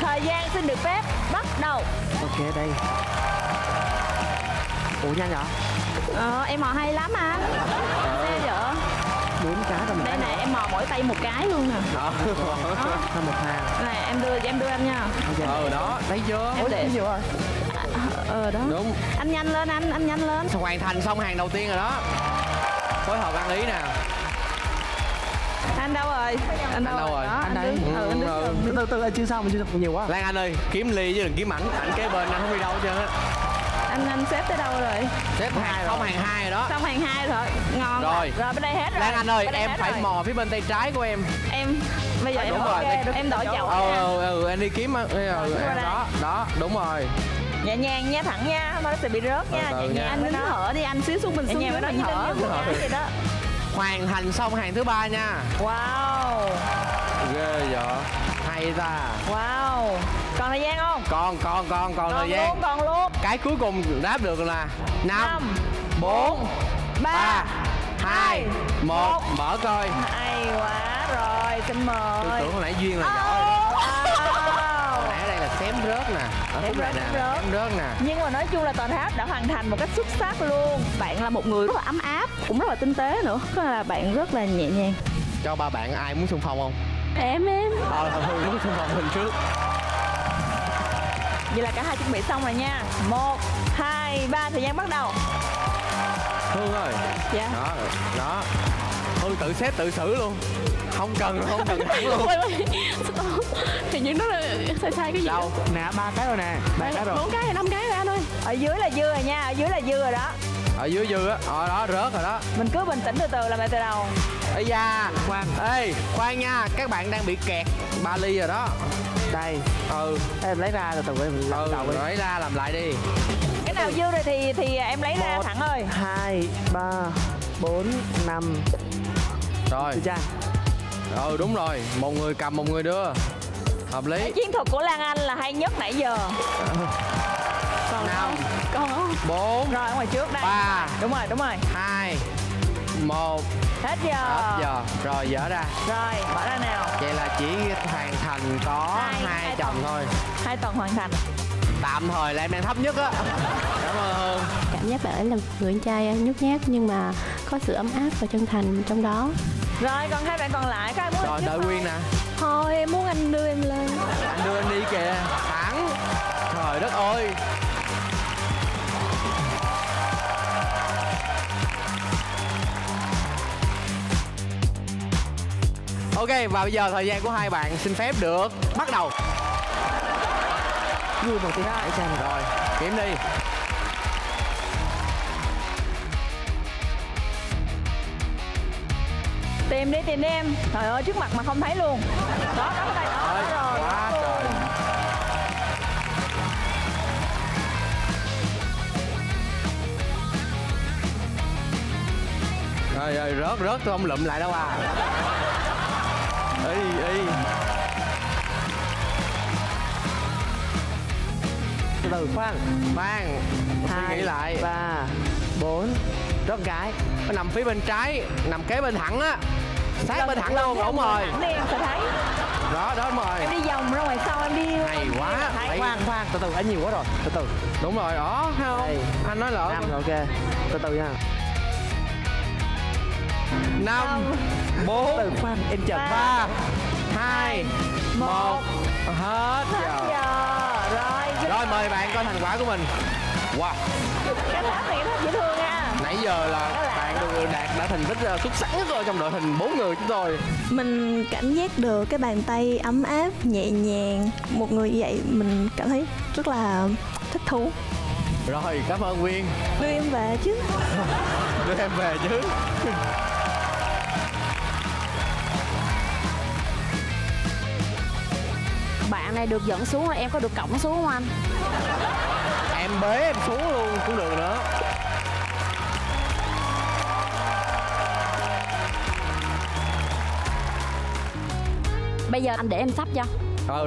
Thời gian xin được phép bắt đầu. Ok đây. Ủa nhanh hả? Em mò hay lắm anh. Thế vậy? 4 cái rồi mình. Đây nè, em mò mỗi tay 1 cái luôn nè. Một hàng. Này em đưa anh nha. Đó, thấy chưa? Em để nhiều rồi. Đó. Đúng. Anh nhanh lên anh nhanh lên. Hoàn thành xong hàng đầu tiên rồi đó. Phối hợp ăn ý nè. Anh đâu rồi? Đó, anh đấy. Từ từ anh chưa xong, chưa nhiều quá. Lan Anh ơi, kiếm ly chứ đừng kiếm ảnh kế bên anh không đi đâu hết trơn á. Anh xếp tới đâu rồi? Xếp hàng 2 rồi đó. Xong hàng 2 rồi. Ngon rồi. Rồi bên đây hết rồi. Lan Anh ơi, em phải mò phía bên tay trái của em. Bây giờ em đổi chậu. Em đi kiếm đó, đúng rồi. Nhẹ nhàng nha, thẳng nha, không nó sẽ bị rớt nha. Nhẹ nhàng anh đứng thở đi, anh xíu xuống mình xuống. Nhẹ nhàng nó thở. Hoàn thành xong hàng thứ 3 nha. Wow. Ghê vậy. Hay ta. Wow. Còn thời gian không? Còn thời gian luôn, cái cuối cùng đáp được là 5 4 3 2 1. Mở coi. Hay quá rồi, xin mời. Tôi tưởng hồi nãy Duyên là giỏi. Hồi nãy ở đây là xém rớt nè. Xém rớt nè. Nhưng mà nói chung là toàn tháp đã hoàn thành một cách xuất sắc luôn. Bạn là một người rất là ấm áp, cũng rất là tinh tế nữa. Bạn rất là nhẹ nhàng. Cho 3 bạn ai muốn xung phong không? Em muốn xung phong mình trước. Vậy là cả hai chuẩn bị xong rồi nha. 1, 2, 3, thời gian bắt đầu. Hương ơi. Dạ. Đó. Hương tự xếp tự xử luôn. Không cần thắng luôn. Thì những đó là sai cái gì? Đâu? Nè 3 cái rồi nè. 3 cái rồi. 4 cái rồi, 5 cái rồi anh ơi. Ở dưới là dư rồi nha. Ở dưới dư rồi đó. Đó rớt rồi đó. Mình cứ bình tĩnh từ từ làm lại từ đầu. Khoan nha, các bạn đang bị kẹt 3 ly rồi đó. Đây. Em lấy ra từ từ em làm đầu đi. Lấy ra làm lại đi. Cái nào dư rồi thì em lấy ra Thắng ơi. 1 2 3 4 5. Rồi. Đúng rồi, một người cầm một người đưa. Hợp lý. Cái chiến thuật của Lan Anh là hay nhất nãy giờ. Còn 5 4 rồi, ở ngoài trước đây. 3 đúng rồi 2 1. Hết giờ. Rồi dỡ ra. Rồi bỏ ra nào. Vậy là chỉ hoàn thành có hai chồng thôi. 2 tuần hoàn thành. Tạm thời là em đang thấp nhất á. Cảm ơn Hương. Cảm giác bạn ấy là người anh trai nhút nhát nhưng mà có sự ấm áp và chân thành trong đó. Rồi còn hai bạn còn lại có ai muốn? Rồi đợi Quyên nè. Thôi em muốn anh đưa em lên. Anh đưa em đi kìa. Thắng. Trời đất ơi. Ok, và bây giờ thời gian của hai bạn xin phép được bắt đầu. Vui một tiếng hãy xem. Rồi, kiếm đi. Tìm đi em. Trời ơi, trước mặt mà không thấy luôn. Đó, đó cái tay đó. Rồi, quá trời. Trời ơi, rớt tôi không lụm lại đâu à. Từ từ, khoan, suy nghĩ lại. 3 4. Rớt cái. Nó nằm phía bên trái, nằm kế bên Thẳng á. Sát bên Thẳng luôn, đúng rồi. Thẳng đi em sẽ thấy. Đó, đúng rồi. Em đi vòng ra ngoài sau em đi. Hay quá. Khoan, từ từ, anh nhiều quá rồi. Từ từ. Đúng rồi, đó, thấy không? Anh nói lỡ. 5, ok. Từ từ nha. 5 4. Từ khoan, em chờ. 3 2 1. Hết giờ. Rồi mời bạn coi thành quả của mình. Wow. Cái tháp này rất dễ thương nha. Nãy giờ là bạn Đạt đã thành tích xuất sắc nhất rồi trong đội hình 4 người chúng tôi. Mình cảm giác được cái bàn tay ấm áp, nhẹ nhàng. Một người như vậy mình cảm thấy rất là thích thú. Rồi, cảm ơn Quyên. Đưa em về chứ. Bạn này được dẫn xuống rồi, em có được cõng xuống không anh? Em bế em xuống luôn cũng được nữa. Bây giờ anh để em sắp cho.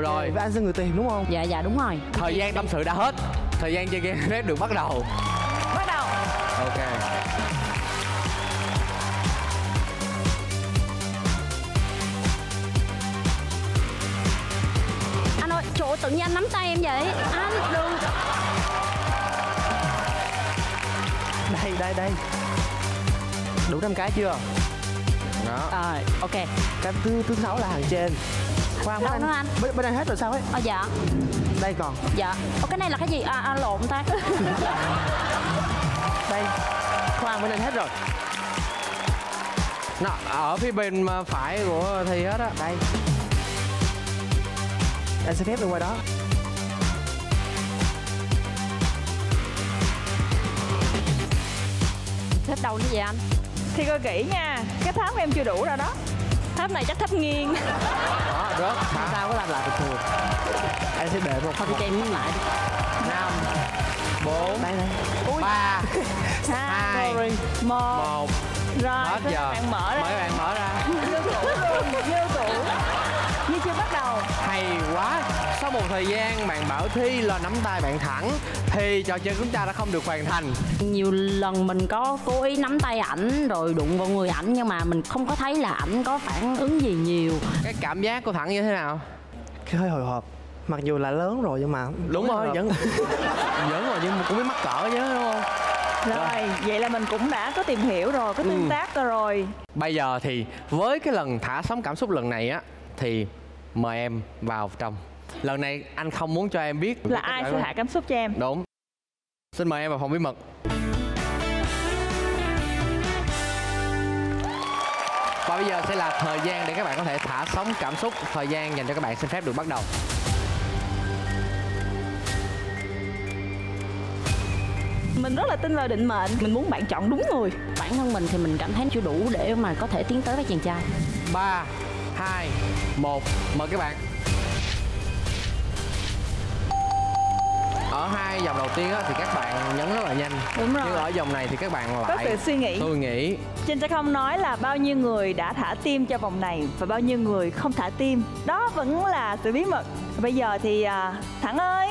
Rồi. Và anh sẽ người tìm đúng không? Dạ đúng rồi. Thời gian tâm sự đã hết. Thời gian chơi game hết được bắt đầu. Ok. Anh ơi, chỗ tự nhiên anh nắm tay em vậy. Anh đừng. Đây. Đủ 5 cái chưa? Đó. Rồi, ok. Cái thứ 6 là hàng trên. Khoan, đâu nữa anh? Bên này hết rồi sao ấy? Dạ. Đây còn. Dạ. Ủa, cái này là cái gì? Lộn ta. Đây. Khoan, bên này hết rồi. Nó ở phía bên phải của Thi hết á. Đây. Anh sẽ phép được ngoài đó. Tháp đâu nữa vậy anh? Thì coi kỹ nha, cái tháp em chưa đủ rồi đó. Tháp này chắc tháp nghiêng. Đó, rớt. Sao có làm lại bình thường. Em sẽ để một tháp cho em lại. 5 4. Đây. 3 2 1. Rồi, hết giờ. Bạn mở ra. Mấy bạn mở ra. Như cũ luôn, như chưa bắt đầu. Hay quá. Sau một thời gian bạn Bảo Thy là nắm tay bạn Thẳng thì trò chơi của chúng ta đã không được hoàn thành. Nhiều lần mình có cố ý nắm tay ảnh rồi đụng vào người ảnh nhưng mà mình không có thấy là ảnh có phản ứng gì nhiều. Cái cảm giác của Thẳng như thế nào? Cái hơi hồi hộp. Mặc dù là lớn rồi nhưng mà đúng rồi, vẫn rồi nhưng mà cũng biết mắc cỡ chứ đúng không? Rồi, vậy là mình cũng đã có tìm hiểu rồi, có tương tác rồi. Bây giờ thì với cái lần thả sóng cảm xúc lần này á thì mời em vào trong. Lần này anh không muốn cho em biết là ai sẽ hạ cảm xúc cho em. Đúng. Xin mời em vào phòng bí mật. Và bây giờ sẽ là thời gian để các bạn có thể thả sóng cảm xúc. Thời gian dành cho các bạn xin phép được bắt đầu. Mình rất là tin vào định mệnh. Mình muốn bạn chọn đúng người. Bản thân mình thì mình cảm thấy chưa đủ để mà có thể tiến tới với chàng trai. 3 2 1. Mời các bạn. Ở 2 vòng đầu tiên á, thì các bạn nhấn rất là nhanh. Đúng rồi. Nhưng ở vòng này thì các bạn lại có sự suy nghĩ. Tôi nghĩ Trinh sẽ không nói là bao nhiêu người đã thả tim cho vòng này và bao nhiêu người không thả tim. Đó vẫn là sự bí mật. Bây giờ thì Thắng ơi.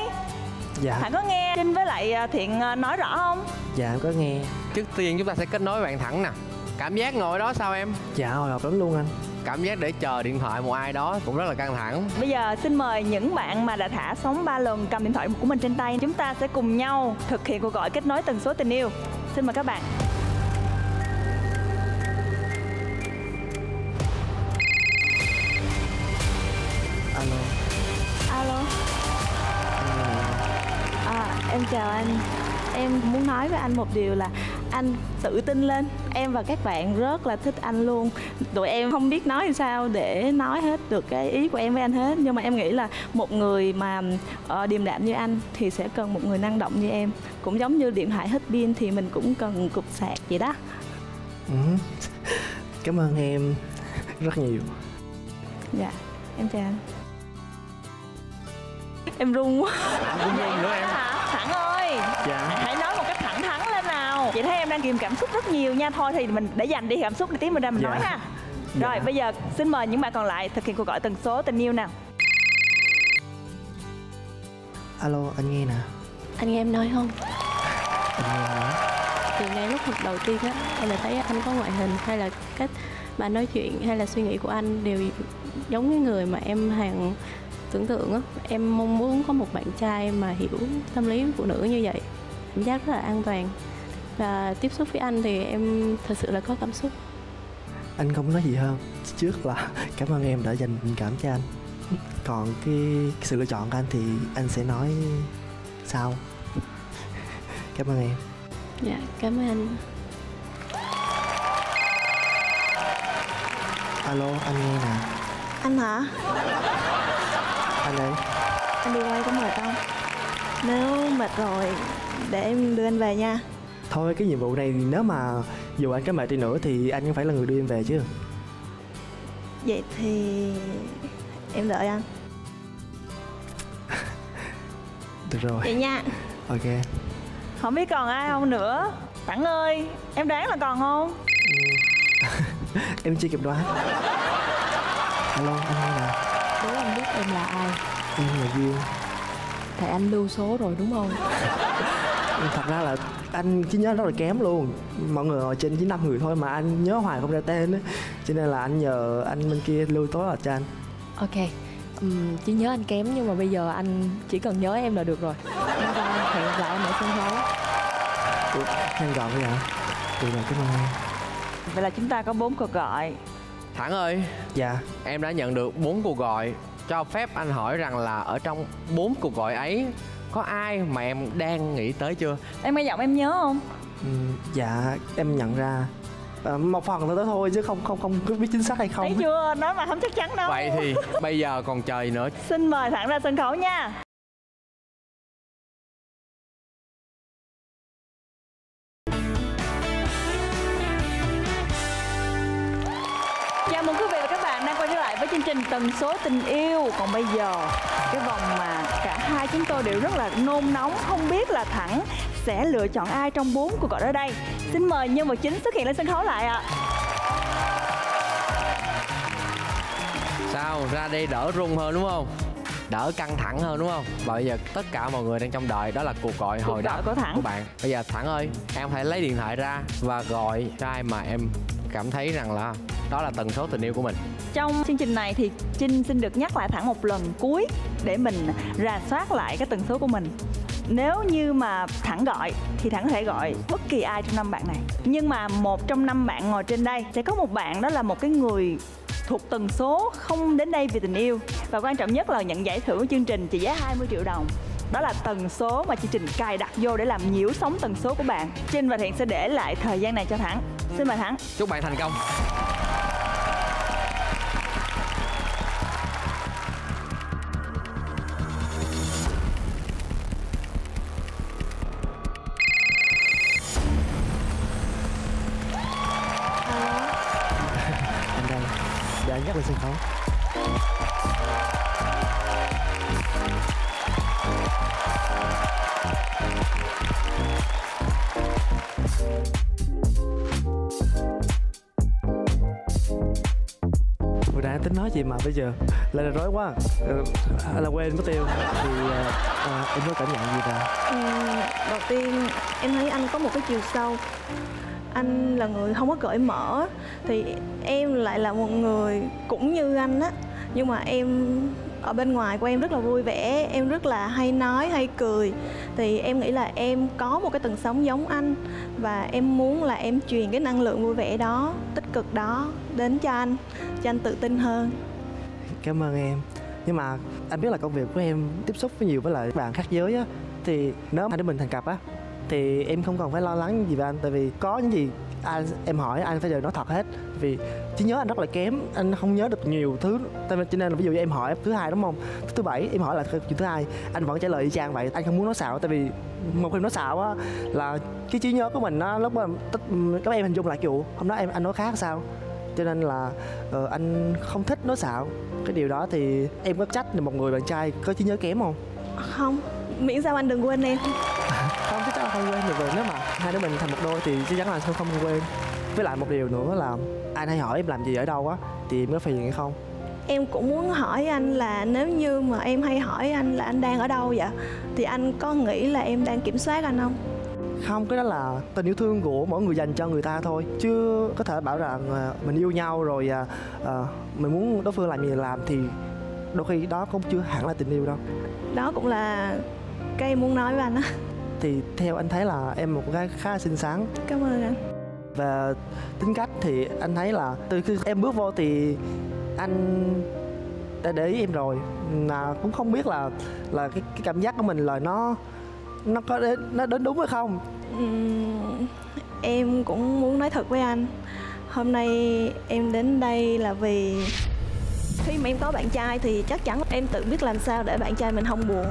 Dạ. Thắng có nghe Trinh với lại Thiện nói rõ không? Dạ em có nghe. Trước tiên chúng ta sẽ kết nối bạn Thắng nè. Cảm giác ngồi đó sao em? Dạ hồi hộp lắm luôn anh. Cảm giác để chờ điện thoại một ai đó cũng rất là căng thẳng. Bây giờ xin mời những bạn mà đã thả sóng 3 lần cầm điện thoại của mình trên tay. Chúng ta sẽ cùng nhau thực hiện cuộc gọi kết nối tần số tình yêu. Xin mời các bạn. Alo. Alo. Em chào anh. Em muốn nói với anh một điều là anh tự tin lên. Em và các bạn rất là thích anh luôn. Tụi em không biết nói sao để nói hết được cái ý của em với anh hết. Nhưng mà em nghĩ là một người mà điềm đạm như anh thì sẽ cần một người năng động như em. Cũng giống như điện thoại hết pin thì mình cũng cần cục sạc vậy đó. Cảm ơn em rất nhiều. Dạ, em chào anh. Em run quá. Cũng run nữa em. Thẳng ơi. Dạ. Hãy nói một cách thẳng thắn lên nào. Chị thấy em đang kìm cảm xúc rất nhiều nha. Thôi thì mình để dành đi cảm xúc để tí mình ra mình nói ha. Rồi bây giờ xin mời những bạn còn lại thực hiện cuộc gọi tần số tình yêu nào. Alo, anh nghe nè. Anh nghe em nói không? Thì ngay lúc đầu tiên á, em lại thấy anh có ngoại hình hay là cách mà nói chuyện hay là suy nghĩ của anh đều giống cái người mà em hàng tưởng tượng á. Em mong muốn có một bạn trai mà hiểu tâm lý phụ nữ như vậy. Cảm giác rất là an toàn. Và tiếp xúc với anh thì em thật sự là có cảm xúc. Anh không nói gì hơn. Trước là cảm ơn em đã dành tình cảm cho anh. Còn cái sự lựa chọn của anh thì anh sẽ nói sau. Cảm ơn em. Dạ, cảm ơn anh. Alo, anh nghe nè. Anh hả? Anh ơi, anh đi quay có mệt không? Nếu mệt rồi để em đưa anh về nha. Thôi cái nhiệm vụ này nếu mà dù anh có mệt đi nữa thì anh cũng phải là người đưa em về chứ. Vậy thì em đợi anh. Được rồi. Vậy nha. Ok. Không biết còn ai không nữa. Thắng ơi, em đoán là còn không? Em chưa kịp đoán. Alo, anh ơi nè. Đố anh biết em là ai? Em là Duyên. Thầy anh lưu số rồi đúng không? Thật ra là anh chỉ nhớ rất là kém luôn. Mọi người ngồi trên chỉ 5 người thôi mà anh nhớ hoài không ra tên á. Cho nên là anh nhờ anh bên kia lưu tối là cho anh. Ok. Chỉ nhớ anh kém nhưng mà bây giờ anh chỉ cần nhớ em là được rồi. Chúng ta hẹn gặp lại em ở sân khấu. Hẹn gặp vậy hả? Được rồi, cảm ơn em. Vậy là chúng ta có 4 cuộc gọi. Thắng ơi. Dạ. Em đã nhận được 4 cuộc gọi. Cho phép anh hỏi rằng là ở trong 4 cuộc gọi ấy có ai mà em đang nghĩ tới chưa? Em nghe giọng em nhớ không? Dạ em nhận ra một phần tới thôi chứ không cứ biết chính xác hay không. Thấy chưa, nói mà không chắc chắn đâu. Vậy thì bây giờ còn chờ gì nữa. Xin mời Thắng ra sân khấu nha. Chương trình Tần Số Tình Yêu. Còn bây giờ cái vòng mà cả hai chúng tôi đều rất là nôn nóng, không biết là Thắng sẽ lựa chọn ai trong 4 cuộc gọi ở đây. Xin mời nhân vật chính xuất hiện lên sân khấu lại ạ. Sao ra đây đỡ rung hơn đúng không, đỡ căng thẳng hơn đúng không? Và bây giờ tất cả mọi người đang trong đợi đó là cuộc gọi hồi đáp của bạn. Bây giờ Thắng ơi, em phải lấy điện thoại ra và gọi cho ai mà em cảm thấy rằng là đó là tần số tình yêu của mình. Trong chương trình này thì Trinh xin được nhắc lại Thẳng một lần cuối để mình rà soát lại cái tần số của mình. Nếu như mà Thẳng gọi thì Thẳng có thể gọi bất kỳ ai trong 5 bạn này. Nhưng mà một trong 5 bạn ngồi trên đây sẽ có một bạn đó là một cái người thuộc tần số không đến đây vì tình yêu. Và quan trọng nhất là nhận giải thưởng của chương trình trị giá 20 triệu đồng. Đó là tần số mà chương trình cài đặt vô để làm nhiễu sóng tần số của bạn. Trinh và Thiện sẽ để lại thời gian này cho Thẳng. Xin mời Thẳng. Chúc bạn thành công. tính nói gì mà bây giờ lại rối quá là quên mất tiêu. Thì em có cảm nhận gì ta? Đầu tiên em thấy anh có một cái chiều sâu. Anh là người không có cởi mở, thì em lại là một người cũng như anh á, nhưng mà em ở bên ngoài của em rất là vui vẻ, em rất là hay nói, hay cười. Thì em nghĩ là em có một cái tần sóng giống anh, và em muốn là em truyền cái năng lượng vui vẻ đó, tích cực đó đến cho anh, cho anh tự tin hơn. Cảm ơn em. Nhưng mà anh biết là công việc của em tiếp xúc với nhiều với lại bạn khác giới á, thì nếu hai đứa mình thành cặp á thì em không còn phải lo lắng gì về anh, tại vì có những gì em hỏi anh phải đều nói thật hết. Vì trí nhớ anh rất là kém, anh không nhớ được nhiều thứ, cho nên là ví dụ như em hỏi thứ hai đúng không, thứ bảy em hỏi là chuyện thứ hai anh vẫn trả lời y chang vậy. Anh không muốn nói xạo, tại vì một khi nói xạo á là cái trí nhớ của mình á, lúc mà các em hình dung lại kiểu hôm đó em anh nói khác sao, cho nên là anh không thích nói xạo. Cái điều đó thì em có trách là một người bạn trai có trí nhớ kém không? Không, miễn sao anh đừng quên em. Không, chứ tao không quên được rồi. Nếu mà hai đứa mình thành một đôi thì chắc chắn là không quên. Với lại một điều nữa là anh hay hỏi em làm gì ở đâu á, thì em có phiền hay không? Em cũng muốn hỏi anh là nếu như mà em hay hỏi anh là anh đang ở đâu vậy, thì anh có nghĩ là em đang kiểm soát anh không? Không, cái đó là tình yêu thương của mỗi người dành cho người ta thôi. Chứ có thể bảo rằng mình yêu nhau rồi mình muốn đối phương làm gì làm, thì đôi khi đó cũng chưa hẳn là tình yêu đâu. Đó cũng là cái em muốn nói với anh á. Thì theo anh thấy là em một gái khá xinh xắn. Cảm ơn anh. Và tính cách thì anh thấy là từ khi em bước vô thì anh đã để ý em rồi, mà cũng không biết là cái cảm giác của mình là nó có đến, nó đến đúng hay không. Em cũng muốn nói thật với anh, hôm nay em đến đây là vì khi mà em có bạn trai thì chắc chắn em tự biết làm sao để bạn trai mình không buồn.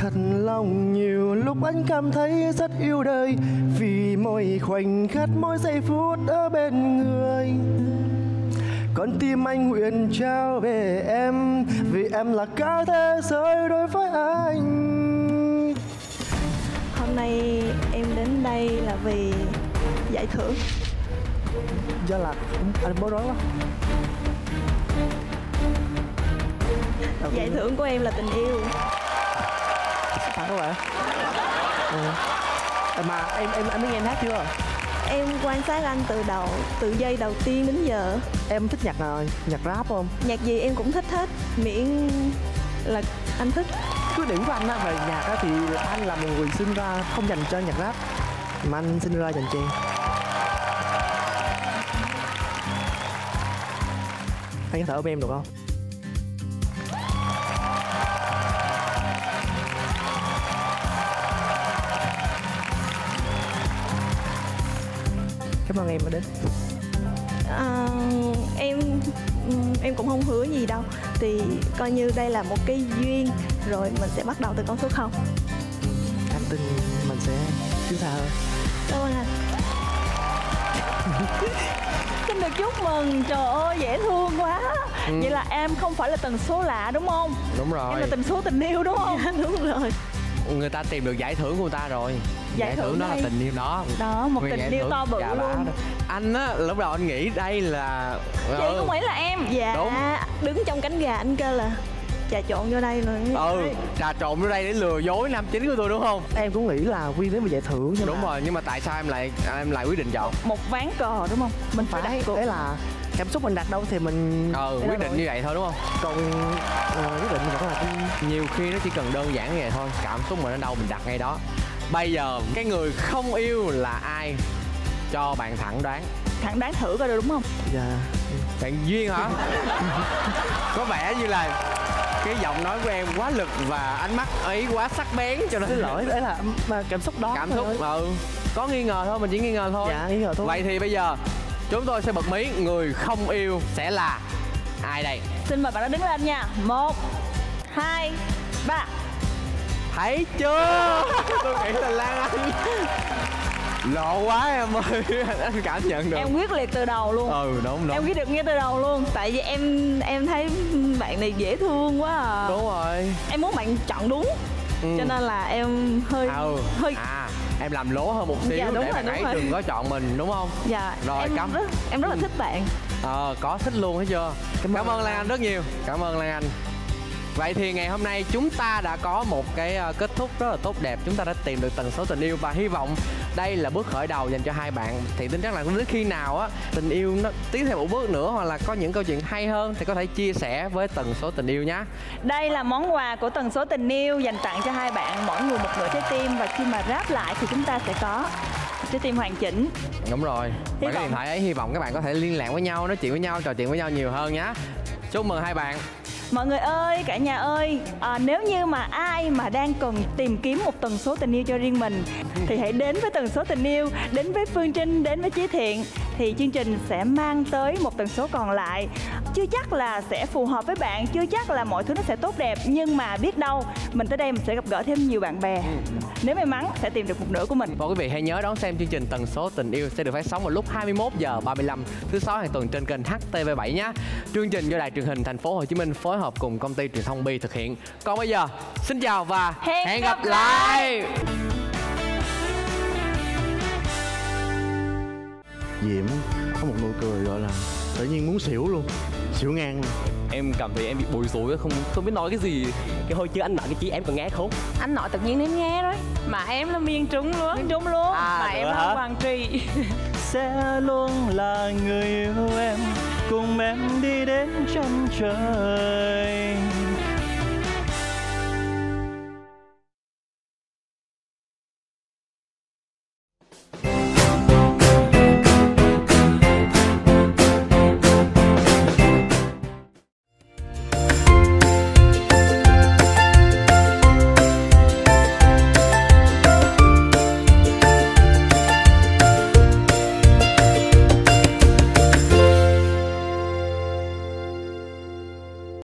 Thật lòng nhiều lúc anh cảm thấy rất yêu đời, vì mỗi khoảnh khắc mỗi giây phút ở bên người. Con tim anh nguyện trao về em, vì em là cả thế giới đối với anh. Hôm nay em đến đây là vì giải thưởng. Do là anh bối rối quá. Giải thưởng của em là tình yêu. Thật các bạn. Mà anh biết nghe em hát chưa? Em quan sát anh từ giây đầu tiên đến giờ. Em thích nhạc nào? Nhạc rap không? Nhạc gì em cũng thích hết, miễn là anh thích. Cứ điểm của anh á về nhạc á thì anh là một người sinh ra không dành cho nhạc rap, mà anh sinh ra dành cho em. Anh có thể ôm em được không? Cảm ơn em đã đến. Em cũng không hứa gì đâu, thì coi như đây là một cái duyên, rồi mình sẽ bắt đầu từ con số 0. Anh tin mình sẽ tiến xa hơn. Cảm ơn anh. Xin được chúc mừng, trời ơi dễ thương quá. Vậy là em không phải là tần số lạ đúng không? Đúng rồi. Em là tần số tình yêu đúng không? Đúng rồi. Người ta tìm được giải thưởng của người ta rồi. Giải thưởng đó là tình yêu đó. Đó, một tình yêu to bự luôn. Anh á, lúc đầu anh nghĩ đây là chị không phải là em. Dạ, đúng. Đứng trong cánh gà anh kêu là trà trộn vô đây rồi. Trà trộn vô đây để lừa dối nam chính của tôi đúng không? Em cũng nghĩ là Quyên đến mà giải thưởng. Đúng rồi, nhưng mà tại sao em lại quyết định chọn? Một ván cờ đúng không? Mình phải đấy, đấy là cảm xúc mình đặt đâu thì mình quyết định như vậy thôi đúng không? Còn quyết định vẫn là nhiều khi nó chỉ cần đơn giản như vậy thôi, cảm xúc mình ở đâu mình đặt ngay đó. Bây giờ cái người không yêu là ai? Cho bạn Thẳng đoán. Thẳng đoán thử coi được đúng không? Dạ. Bạn Duyên hả? Có vẻ như là cái giọng nói của em quá lực và ánh mắt ấy quá sắc bén cho nên... Xin lỗi, đấy là cảm xúc đó. Cảm xúc, có nghi ngờ thôi, mình chỉ nghi ngờ thôi. Dạ, nghi ngờ thôi. Vậy thì bây giờ chúng tôi sẽ bật mí người không yêu sẽ là ai đây? Xin mời bạn đã đứng lên nha. 1, 2, 3. Thấy chưa? Tôi nghĩ là Lan Anh. Lộ quá em ơi, anh cảm nhận được. Em quyết liệt từ đầu luôn. Đúng. Em quyết được ngay từ đầu luôn. Tại vì em thấy bạn này dễ thương quá à. Đúng rồi. Em muốn bạn chọn đúng. Cho nên là em hơi em làm lố hơn một xíu. Dạ, để bạn ấy đừng có chọn mình đúng không? Dạ. Rồi, em rất là thích bạn. Có thích luôn thấy chưa. Cảm ơn Lan Anh rất nhiều. Cảm ơn Lan Anh. Vậy thì ngày hôm nay chúng ta đã có một cái kết thúc rất là tốt đẹp. Chúng ta đã tìm được tần số tình yêu và hy vọng đây là bước khởi đầu dành cho hai bạn. Thì tin chắc là đến khi nào á tình yêu nó tiến thêm một bước nữa hoặc là có những câu chuyện hay hơn thì có thể chia sẻ với tần số tình yêu nhé. Đây là món quà của tần số tình yêu dành tặng cho hai bạn, mỗi người một nửa trái tim, và khi mà ráp lại thì chúng ta sẽ có trái tim hoàn chỉnh. Đúng rồi. Bằng cái điện thoại ấy, hy vọng các bạn có thể liên lạc với nhau, nói chuyện với nhau, trò chuyện với nhau nhiều hơn nhé. Chúc mừng hai bạn. Mọi người ơi, cả nhà ơi, nếu như mà ai mà đang cần tìm kiếm một tần số tình yêu cho riêng mình thì hãy đến với tần số tình yêu, đến với Phương Trinh, đến với Chí Thiện. Thì chương trình sẽ mang tới một tần số còn lại. Chưa chắc là sẽ phù hợp với bạn, chưa chắc là mọi thứ nó sẽ tốt đẹp, nhưng mà biết đâu mình tới đây mình sẽ gặp gỡ thêm nhiều bạn bè. Nếu may mắn sẽ tìm được một nửa của mình. Và quý vị hãy nhớ đón xem chương trình Tần Số Tình Yêu sẽ được phát sóng vào lúc 21h35 thứ 6 hàng tuần trên kênh HTV7 nhé. Chương trình do Đài Truyền hình Thành phố Hồ Chí Minh phối hợp cùng công ty truyền thông Bi thực hiện. Còn bây giờ, xin chào và hẹn gặp lại. Diễm có một nụ cười gọi là tự nhiên muốn xỉu luôn, xỉu ngang luôn. Em cảm thấy em bị bối rối, không biết nói cái gì. Cái hồi chứ anh nói cái chí em còn nghe không? Anh nói tự nhiên đến nghe rồi. Mà em là miền Trung luôn. Miền Trung luôn. Mà em là Hoàng Trì. Sẽ luôn là người yêu em, cùng em đi đến chân trời.